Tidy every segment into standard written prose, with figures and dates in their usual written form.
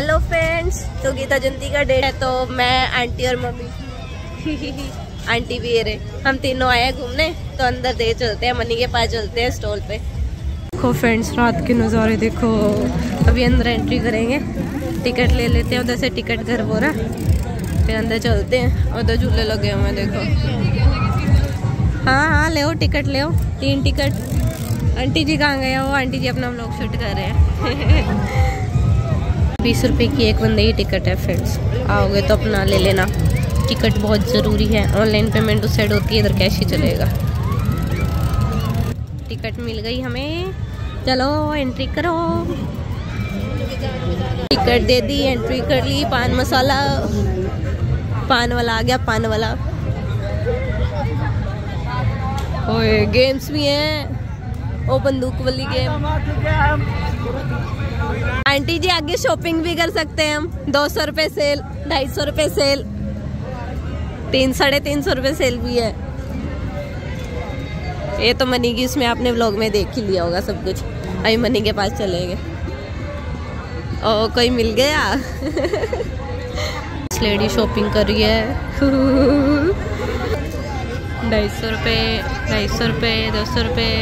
Hello friends, तो गीता जयंती का date है तो मैं, आंटी और मम्मी आंटी भी है रे, हम तीनों आए हैं घूमने। तो अंदर दे चलते हैं, मनी के पास चलते हैं स्टॉल पे। देखो फ्रेंड्स, रात के नज़ारे देखो। अभी अंदर एंट्री करेंगे, टिकट ले लेते हैं उधर से, टिकट घर बोरा, फिर अंदर चलते हैं। उधर झूले लगे हुए हैं देखो। हाँ हाँ, ले टिकट ले, 3 टिकट। आंटी जी कहाँ गए हो? आंटी जी अपना ब्लॉग शूट कर रहे हैं। 20 रुपये की एक बंदे की टिकट है फ्रेंड्स, आओगे तो अपना ले लेना। टिकट बहुत ज़रूरी है, ऑनलाइन पेमेंट उस साइड होती है, इधर कैश ही चलेगा। टिकट मिल गई हमें, चलो एंट्री करो। टिकट दे दी, एंट्री कर ली। पान मसाला, पान वाला आ गया, पान वाला। ओए गेम्स भी हैं, ओ बंदूक वाली गेम। आंटी जी आगे शॉपिंग भी कर सकते हैं हम। 200 रुपये सेल, 250 रुपये सेल, 300-350 रुपये सेल भी है। ये तो मनी की, इसमें आपने व्लॉग में देख ही लिया होगा सब कुछ। अभी मनी के पास चले गए। ओ कोई मिल गया। लेडी शॉपिंग कर रही है। 250 रुपये, 250 रुपये, 200 रुपये।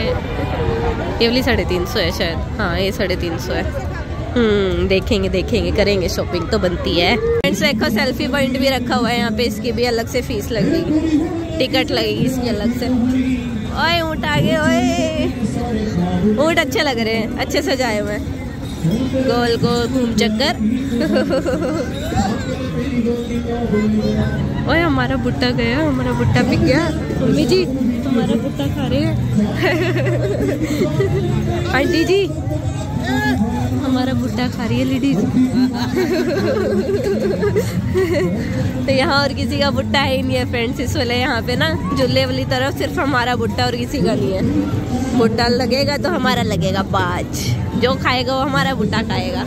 ये वाली 350 है शायद। हाँ ये 350 है। देखेंगे देखेंगे, करेंगे शॉपिंग तो बनती है। फ्रेंड्स देखो, सेल्फी पॉइंट भी रखा हुआ है यहाँ पे। इसकी भी अलग से फीस लगेगी, टिकट लगेगी इसकी अलग से। ओए ऊँट आगे, ओए ऊँट अच्छे लग रहे हैं, अच्छे सजाए हुए हैं, गोल गोल घूम चक्कर। ओए हमारा भुट्टा गया, हमारा भुट्टा बिक गया। मम्मी जी हमारा भुट्टा खा रहे हैं। आंटी जी हमारा भुट्टा खा रही है लेडीज। तो यहाँ और किसी का भुट्टा ही नहीं है फ्रेंड्स, इस वाले यहाँ पे ना झूले वाली तरफ सिर्फ हमारा भुट्टा, और किसी का नहीं है। भुट्टा लगेगा तो हमारा लगेगा 5, जो खाएगा वो हमारा भुट्टा खाएगा।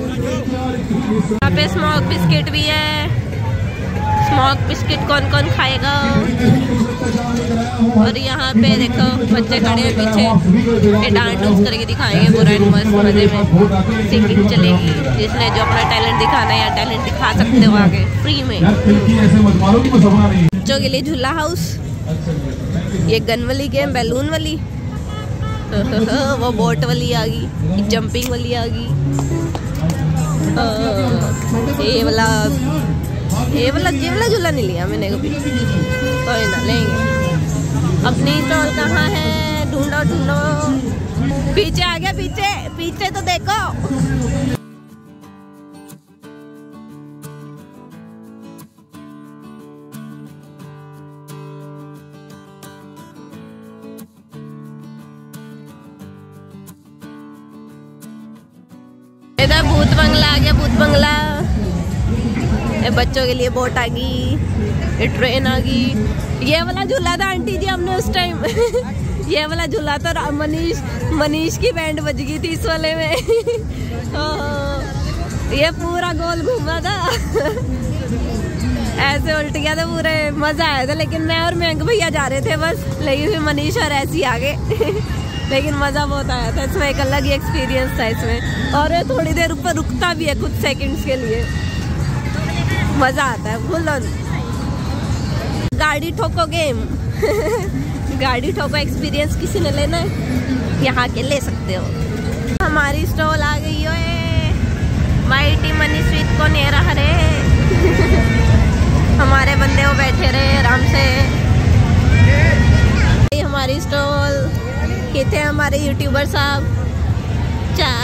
यहाँ पे स्मोक बिस्किट भी है। स्मोक बिस्किट कौन कौन खाएगा? और यहाँ पे देखो बच्चे खड़े हैं पीछे, डांस करके दिखाएंगे पूरा मस्त मजे में। सिंगिंग चलेगी, जिसने जो अपना टैलेंट दिखाना है या टैलेंट दिखा सकते हो आगे फ्री में। बच्चों के लिए झूला हाउस, ये गन वाली गेम, बैलून वाली, वो बोट वाली आ गई, जंपिंग वाली आ गई। ये वाला झूला नहीं लिया मैंने कभी, कोई ना लेंगे। अपनी स्टॉल कहाँ है? ढूंढो ढूंढो, पीछे आ गया, पीछे पीछे तो देखो। इधर भूत बंगला आ गया, भूत बंगला। बच्चों के लिए बोट आ गई, ट्रेन आ गई। ये वाला झूला था आंटी जी हमने उस टाइम। ये वाला झूला था, मनीष की बैंड बज गई थी इस वाले में। ये पूरा गोल घूमा था। ऐसे उल्ट गया था पूरे, मजा आया था। लेकिन मैं और महंग भैया जा रहे थे बस, लेकिन फिर मनीष और ऐसी आ गए। लेकिन मज़ा बहुत आया था इसमें, एक अलग ही एक्सपीरियंस था इसमें। और थोड़ी देर ऊपर रुकता भी है कुछ सेकेंड्स के लिए, मजा आता है फुल ऑन। गाड़ी ठोको गेम। गाड़ी ठोको एक्सपीरियंस किसी ने लेना है, यहाँ के ले सकते हो। हमारी स्टॉल आ गई हो, माइटी मनी स्वीट को नेरा हरे। हमारे बंदे वो बैठे रहे आराम से। हमारी स्टॉल कहते हैं हमारे यूट्यूबर साहब, चाह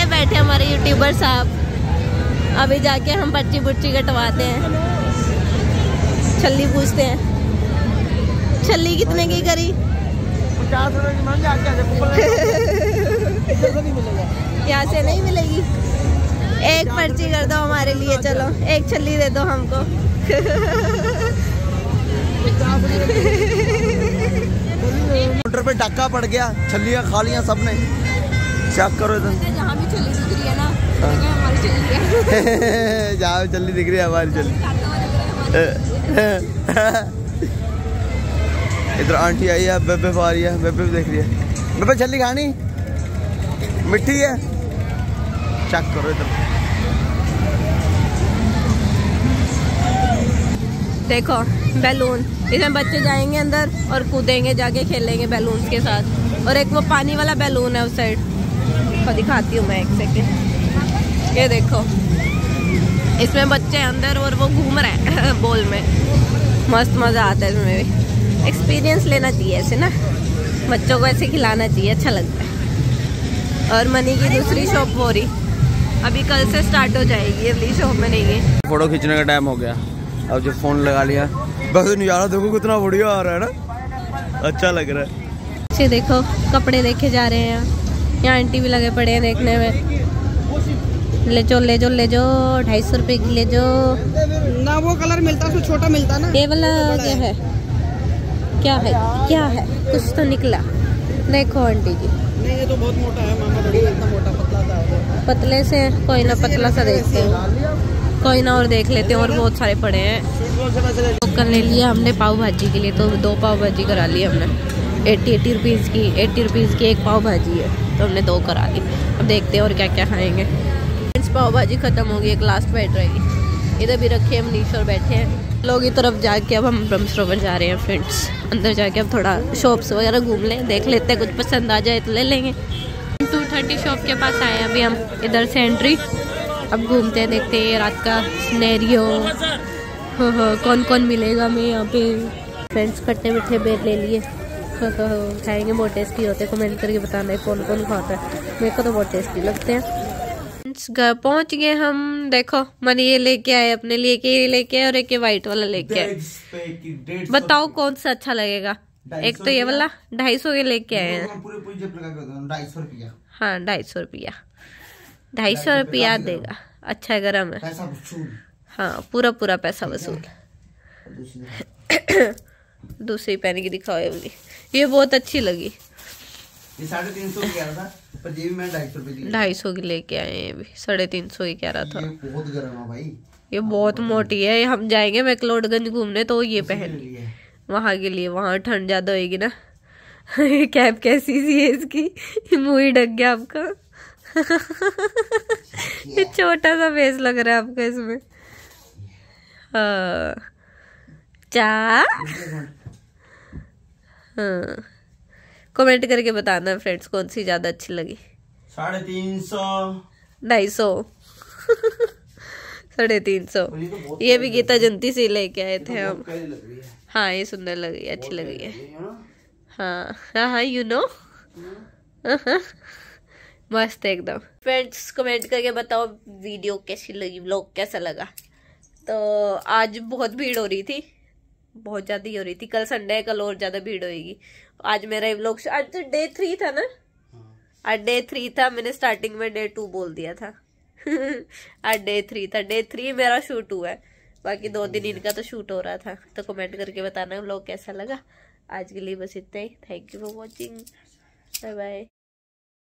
ए बैठे हमारे यूट्यूबर साहब। अभी जाके हम बच्ची बुच्ची कटवाते हैं, छल्ली पूछते हैं, छल्ली कितने की करी? 50 रुपये की मांग आके यहाँ से नहीं मिलेगी। एक पर्ची कर दो हमारे लिए, चलो एक छल्ली दे दो हमको। मोटर पे धक्का पड़ गया, छल्लियाँ खा लिया सबने। चेक करो इधर, जहाँ भी छल्ली दिख रही है ना हमारी छल्ली है। जहाँ जल्दी दिख रही है हमारी जल्दी। इधर आंटी आई है, बेबे आ रही है, बेबे देख रही है। बेबे जल्दी खानी मिट्टी है, चेक करो इधर। देखो बैलून, इसमें बच्चे जाएंगे अंदर और कूदेंगे, जाके खेलेंगे बैलून्स के साथ। और एक वो पानी वाला बैलून है उस साइड, तो दिखाती हूँ मैं एक सेकेंड। ये देखो इसमें बच्चे अंदर और वो घूम रहे हैं बॉल में, मस्त मज़ा आता है इसमें भी। एक्सपीरियंस लेना चाहिए ऐसे ना, बच्चों को ऐसे खिलाना चाहिए, अच्छा लगता है। और मनी की दूसरी शॉप हो रही, अभी कल से स्टार्ट हो जाएगी अगली शॉप में। नहीं फोटो खींचने का टाइम हो गया, अब जो फ़ोन लगा लिया बस। नज़ारा देखो कितना बढ़िया आ रहा है ना, अच्छा लग रहा है। अच्छे देखो कपड़े देखे जा रहे हैं, यहाँ आंटी भी लगे पड़े हैं देखने में। ले जो 250 रुपये की ले जो ना, वो कलर मिलता है छोटा मिलता ना। ये वाला क्या है, क्या है कुछ तो निकला। देखो आंटी जी नहीं, ये तो बहुत मोटा है मामा, इतना मोटा पतला सा पतले से। कोई ना पतला सा देखते हैं, कोई ना और देख लेते हैं। और बहुत सारे पड़े हैं। टोकन ले लिया हमने पाव भाजी के लिए, तो 2 पाव भाजी करा ली हमने। 80 रुपीज़ की, 80 रुपीज़ की एक पाव भाजी है, तो हमने 2 करा ली। अब देखते हैं और क्या क्या खाएँगे। पाव भाजी खत्म हो गई, एक लास्ट बैठ रहेगी। इधर भी रखे हम नीचे और बैठे हैं लोग की तरफ जाके। अब हम ब्रह्म सरोवर जा रहे हैं फ्रेंड्स, अंदर जाके अब थोड़ा शॉप्स वगैरह घूम लें, देख लेते हैं, कुछ पसंद आ जाए तो ले लेंगे। 230 शॉप के पास आए हैं अभी हम, इधर से एंट्री। अब घूमते हैं, देखते हैं रात का सिनेरियो, कौन कौन मिलेगा हमें यहाँ पे। फ्रेंड्स खट्टे मीठे बेर ले लिए, खाएँगे। बहुत टेस्टी होते हैं, कमेंट करके बताना है कौन कौन खाता है। मेरे को तो बहुत टेस्टी लगते हैं। घर पहुंच गए हम। देखो मैंने ये लेके आए अपने लिए, ये लेके आए और एक व्हाइट वाला लेके आए। बताओ कौन सा अच्छा लगेगा। एक तो ये वाला 250 के लेके आए हैं। हाँ 250 रुपया, 250 रुपया देगा। अच्छा गरम है, हाँ पूरा पैसा वसूल। दूसरी पहन के दिखाओ, ये बहुत अच्छी लगी। 350 की कह रहा था, पर ये भी मैं 250 की लेके आए हैं। अभी 350 की कह रहा था। ये बहुत गर्म है भाई, ये बहुत मोटी है। हम जाएंगे मैकलोडगंज घूमने तो ये पहन लिए वहाँ के लिए, वहाँ ठंड ज्यादा होगी ना। कैप कैसी सी है इसकी, मुँह ही ढक गया आपका। ये छोटा सा फेस लग रहा है आपका इसमें। हाँ हाँ कमेंट करके बताना फ्रेंड्स कौन सी ज्यादा अच्छी लगी। 350, 250 350। ये भी गीता जयंती से लेके आए थे हम। हाँ ये सुंदर लग रही है, अच्छी लग रही है। हाँ यू नो, मस्त एकदम। फ्रेंड्स कमेंट करके बताओ वीडियो कैसी लगी, व्लॉग कैसा लगा। तो आज बहुत भीड़ हो रही थी, बहुत ज्यादा ही हो रही थी। कल संडे है, कल और ज्यादा भीड़ होगी। आज मेरा व्लॉग, आज तो डे 3 था ना, आज डे 3 था। मैंने स्टार्टिंग में डे 2 बोल दिया था। आज डे 3 था। डे 3 मेरा शूट हुआ है, बाकी 2 दिन इनका तो शूट हो रहा था। तो कमेंट करके बताना व्लॉग कैसा लगा। आज के लिए बस इतना ही। Thank you for watching, bye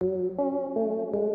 bye.